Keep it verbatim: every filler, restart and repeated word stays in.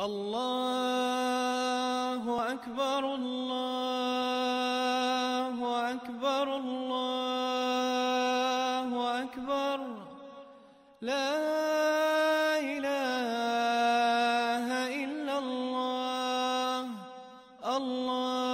الله أكبر الله أكبر الله أكبر لا إله إلا الله الله